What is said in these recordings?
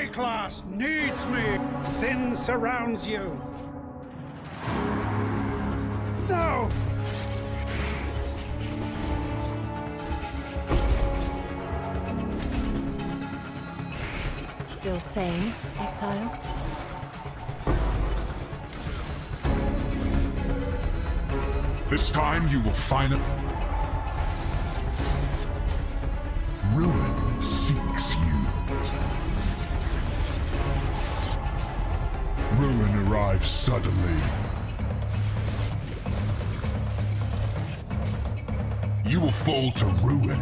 My class needs me. Sin surrounds you. No! Still sane, exile? This time you will find it. Ruin seeks you. Ruin arrives suddenly. You will fall to ruin.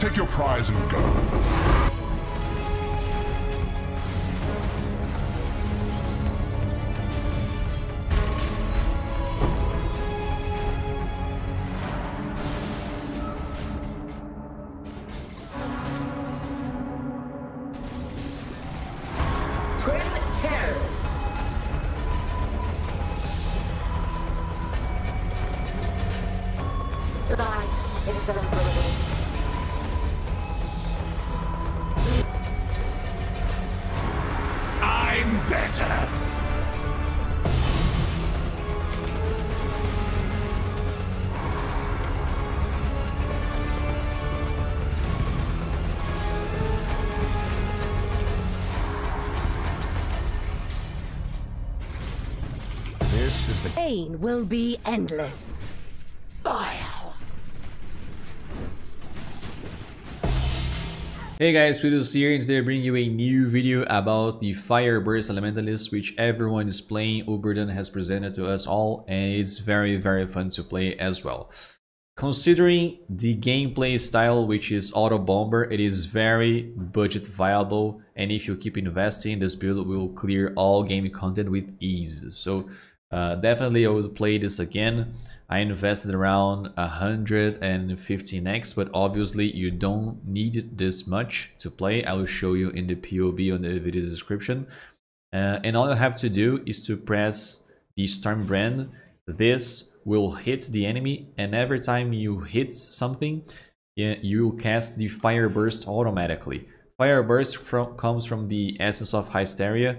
Take your prize and go. Pain will be endless. Vile. Hey guys, Speedoz here, and today I bring you a new video about the Fire Burst Elementalist, which everyone is playing. Uberdan has presented to us all, and it's very fun to play as well. Considering the gameplay style, which is autobomber, it is very budget viable, and if you keep investing, this build will clear all game content with ease. So definitely I would play this again. I invested around 115x, but obviously you don't need this much to play. I will show you in the POB on the video description. And all you have to do is to press the Storm Brand. This will hit the enemy, and every time you hit something, you cast the Fire Burst automatically. Fire Burst comes from the Essence of Hysteria.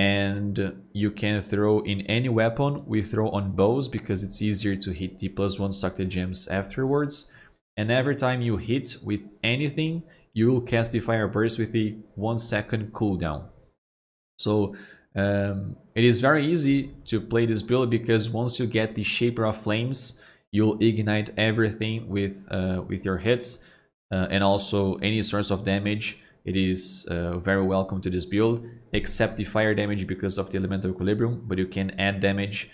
And you can throw in any weapon. We throw on bows because it's easier to hit the +1 stacked gems afterwards. And every time you hit with anything, you will cast the Fire Burst with the 1-second cooldown. So it is very easy to play this build because once you get the Shaper of Flames, you'll ignite everything with your hits and also any source of damage. It is very welcome to this build, except the fire damage because of the elemental equilibrium, but you can add damage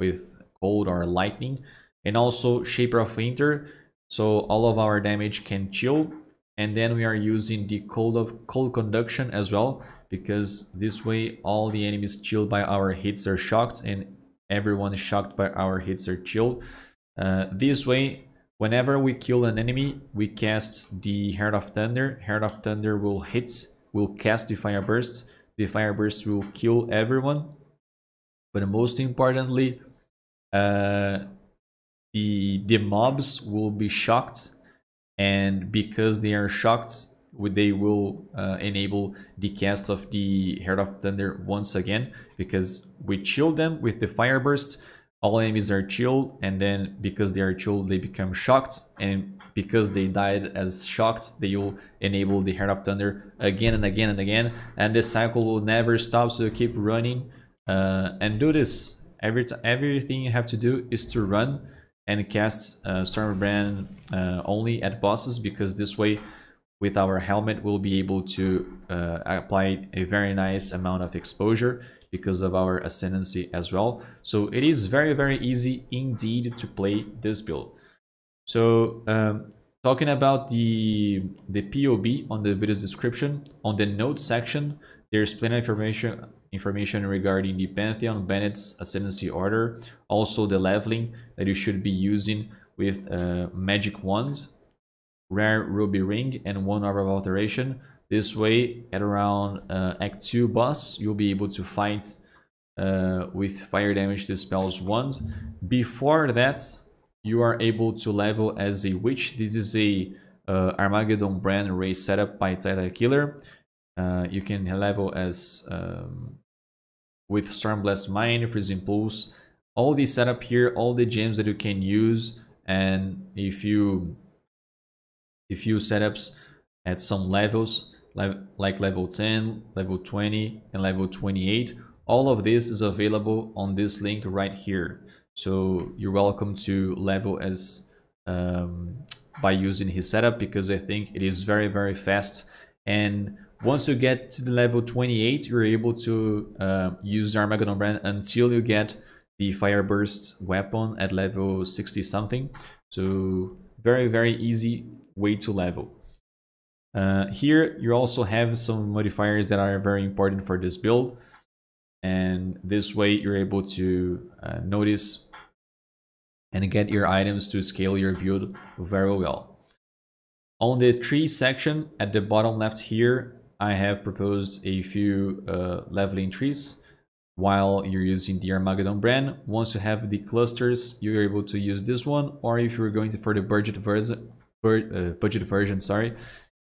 with cold or lightning. And also Shaper of Winter, so all of our damage can chill. And then we are using the Code of Cold Conduction as well, because this way all the enemies chilled by our hits are shocked, and everyone shocked by our hits are chilled. This way, whenever we kill an enemy, we cast the Heart of Thunder. Heart of Thunder will cast the Fire Burst. The Fire Burst will kill everyone. But most importantly, the mobs will be shocked. And because they are shocked, they will enable the cast of the Heart of Thunder once again. Because we chill them with the Fire Burst. All enemies are chilled, and then because they are chilled, they become shocked, and because they died as shocked, they will enable the Heart of Thunder again and again and again, and this cycle will never stop. So you keep running and do this. Everything you have to do is to run and cast Storm Brand only at bosses, because this way, with our helmet, we'll be able to apply a very nice amount of exposure because of our ascendancy as well. So it is very easy indeed to play this build. So talking about the POB on the video's description, on the notes section, there's plenty of information regarding the Pantheon, Bennett's ascendancy order, also the leveling that you should be using with magic wands, rare ruby ring, and one orb of alteration. This way, at around Act 2 boss, you'll be able to fight with fire damage to spells once. Before that, you are able to level as a witch. This is a Armageddon Brand race setup by Tidal Killer. You can level as with Stormblast Mine, Freezing Pulse, all the setup here, all the gems that you can use, and if you setups at some levels like level 10, level 20, and level 28, all of this is available on this link right here. So you're welcome to level as by using his setup, because I think it is very, very fast. And once you get to the level 28, you're able to use the Armageddon Brand until you get the Fire Burst weapon at level 60 something. So very, very easy way to level. Here you also have some modifiers that are very important for this build, and this way you're able to notice and get your items to scale your build very well. On the tree section at the bottom left here, I have proposed a few leveling trees while you're using the Armageddon Brand. Once you have the clusters, you're able to use this one, or if you're going for the budget version, sorry,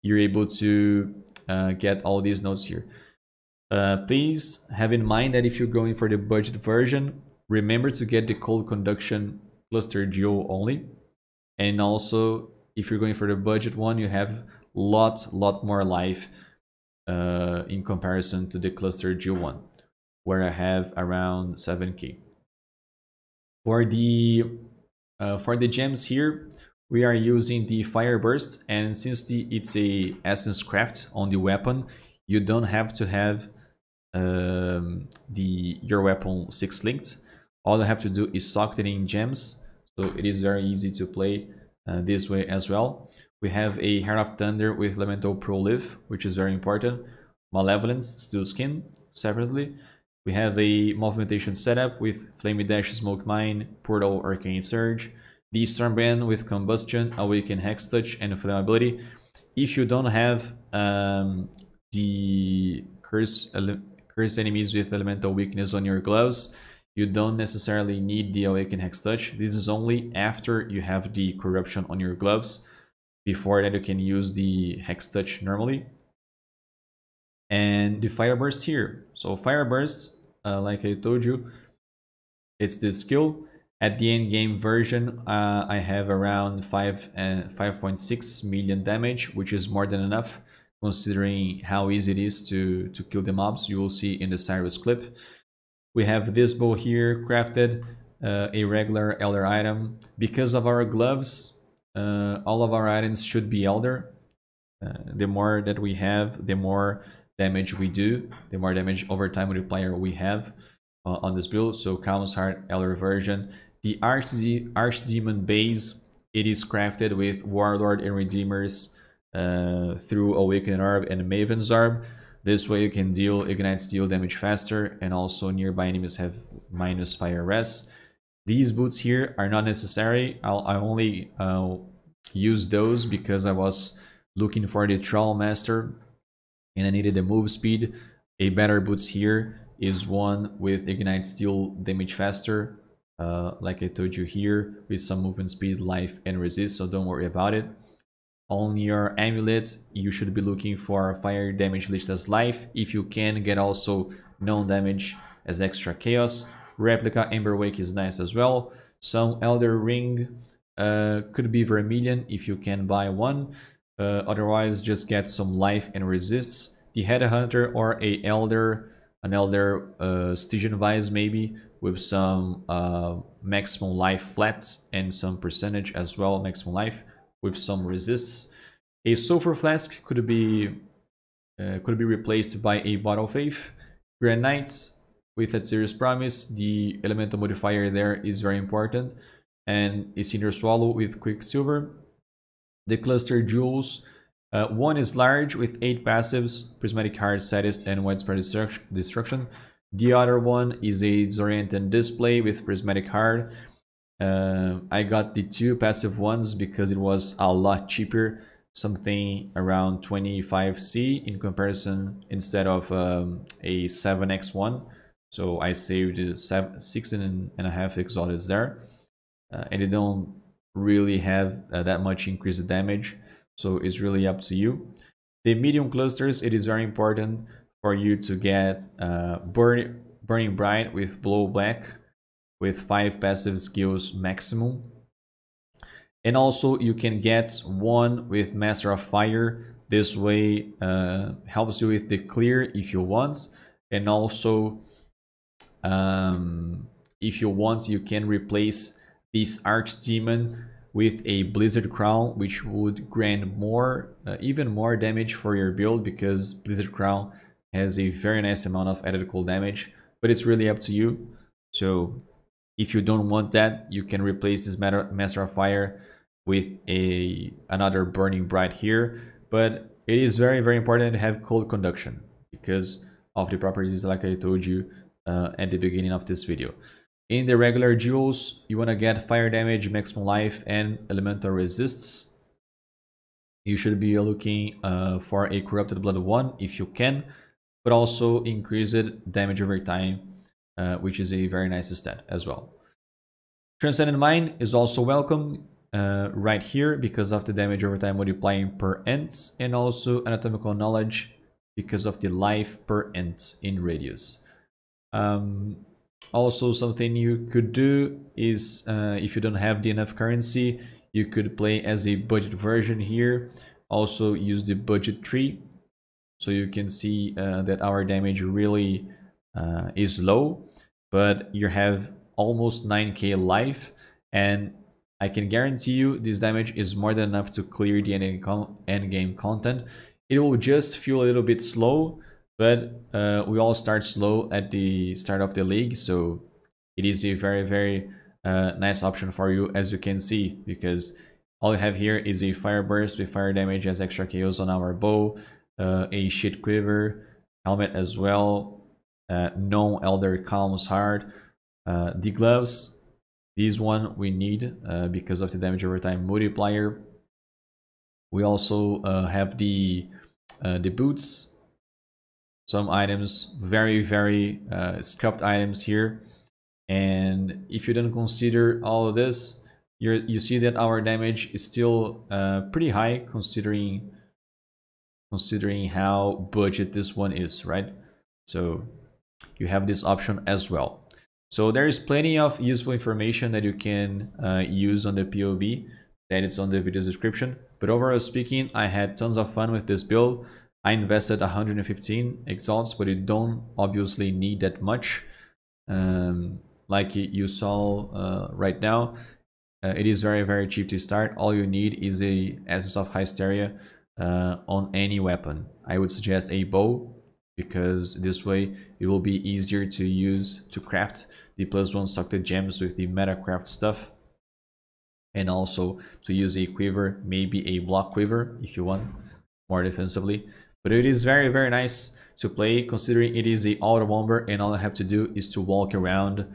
you're able to get all these nodes here. Please have in mind that if you're going for the budget version, remember to get the Cold Conduction cluster duo only. And also, if you're going for the budget one, you have lot more life in comparison to the cluster duo one, where I have around 7k. For the gems here, we are using the Fire Burst, and since it's a essence craft on the weapon, you don't have to have your weapon 6 linked. All you have to do is soak it in gems, so it is very easy to play this way as well. We have a Heart of Thunder with Elemental Prolife, which is very important. Malevolence, Steel Skin separately. We have a movementation setup with Flaming Dash, Smoke Mine, Portal Arcane Surge. The Storm Brand with Combustion, Awaken Hex Touch, and Flammability. If you don't have the curse enemies with Elemental Weakness on your gloves, you don't necessarily need the Awaken Hex Touch. This is only after you have the Corruption on your gloves. Before that, you can use the Hex Touch normally. And the Fire Burst here. So Fire Burst, like I told you, it's this skill. At the end game version, I have around 5.6 million damage, which is more than enough, considering how easy it is to kill the mobs. You will see in the Cyrus clip. We have this bow here crafted, a regular Elder item. Because of our gloves, all of our items should be Elder. The more that we have, the more damage we do, the more damage over time multiplier we have on this build. So Calm's Heart, Elder version. The Archdemon base, it is crafted with Warlord and Redeemers through Awakened Orb and Maven's Orb. This way you can deal Ignite Steel damage faster, and also nearby enemies have minus fire res. These boots here are not necessary. I only use those because I was looking for the Troll Master and I needed the move speed. A better boots here is one with Ignite Steel damage faster, like I told you here, with some movement speed, life, and resist, so don't worry about it. On your amulets, you should be looking for fire damage listed as life. If you can, get also known damage as extra chaos. Replica Amber Wake is nice as well. Some Elder Ring could be Vermilion if you can buy one. Otherwise, just get some life and resists. The Headhunter or a Elder... an Elder Stygian Vise maybe, with some maximum life flats and some percentage as well, maximum life with some resists. A Sulfur Flask could be replaced by a Bottle of Faith. Granites with a serious promise, the elemental modifier there is very important, and a Cinder Swallow with Quicksilver. The cluster jewels. One is large with 8 passives, Prismatic Heart, Sadist, and Widespread Destruction. The other one is a Zorient and Display with Prismatic Heart. I got the 2 passive ones because it was a lot cheaper, something around 25c in comparison, instead of a 7x one. So I saved 6.5 exotics there, and they don't really have that much increase the damage, so it's really up to you. The medium clusters, it is very important for you to get Burning Bright with blowback with 5 passive skills maximum. And also you can get one with Master of Fire. This way helps you with the clear if you want. And also if you want, you can replace this Archdemon with a Blizzard Crown, which would grant more, even more damage for your build, because Blizzard Crown has a very nice amount of added cold damage, but it's really up to you. So if you don't want that, you can replace this Master of Fire with another Burning Bright here. But it is very, very important to have Cold Conduction because of the properties like I told you at the beginning of this video. In the regular duels, you want to get fire damage, maximum life, and elemental resists. You should be looking for a Corrupted Blood 1 if you can, but also increase it damage over time, which is a very nice stat as well. Transcendent Mine is also welcome right here because of the damage over time multiplying per ent, and also Anatomical Knowledge because of the life per ent in radius. Also, something you could do is if you don't have the enough currency, you could play as a budget version here. Also use the budget tree, so you can see that our damage really is low, but you have almost 9k life, and I can guarantee you this damage is more than enough to clear the end game content. It will just feel a little bit slow, but we all start slow at the start of the league, so it is a very, very nice option for you, as you can see, because all you have here is a Fire Burst with fire damage as extra chaos on our bow, a Shit Quiver, helmet as well, non-Elder Calm's Heart, the gloves, this one we need because of the damage over time multiplier. We also have the boots, some items, very, very scuffed items here. And if you don't consider all of this, you see that our damage is still pretty high considering how budget this one is, right? So you have this option as well. So there is plenty of useful information that you can use on the POB, that it's on the video description. But overall speaking, I had tons of fun with this build. I invested 115 exalts, but you don't obviously need that much. Like you saw right now, it is very, very cheap to start. All you need is a Essence of Hysteria on any weapon. I would suggest a bow, because this way it will be easier to use to craft the +1 stocked gems with the metacraft stuff, and also to use a quiver, maybe a block quiver if you want more defensively. But it is very, very nice to play, considering it is the autobomber, and all I have to do is to walk around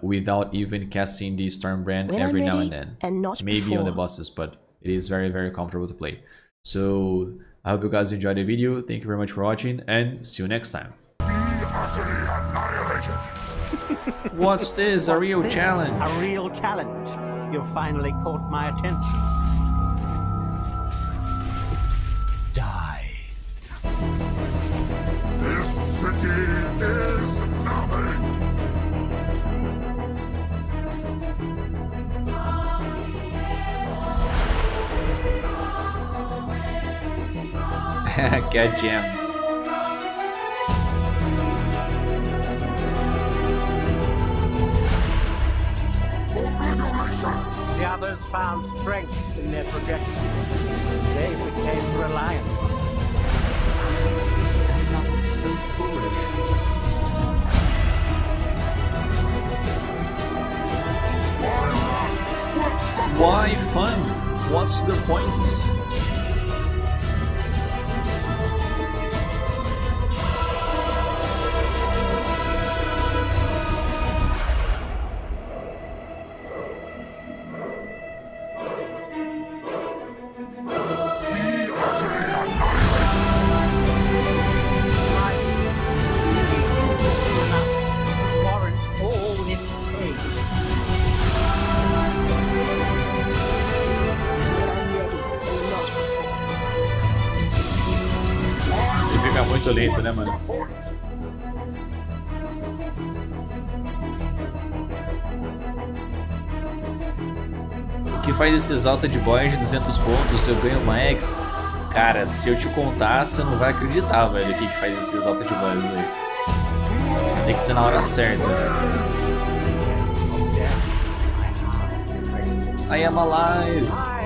without even casting the Storm Brand every now and then, and not maybe before on the bosses. But it is very, very comfortable to play. So I hope you guys enjoyed the video. Thank you very much for watching, and see you next time. Be utterly annihilated. What's this? A real challenge. A real challenge. You finally caught my attention. This city is nothing. Good jam. The others found strength in their projection. They became reliant. Why fun? What's the point? Warrant all this pain. so late to them. O que faz esse exalta de boy de 200 pontos? Eu ganho uma X? Cara, se eu te contar, você não vai acreditar, velho, o que faz esse exalta de boys aí. Tem que ser na hora certa. I am alive!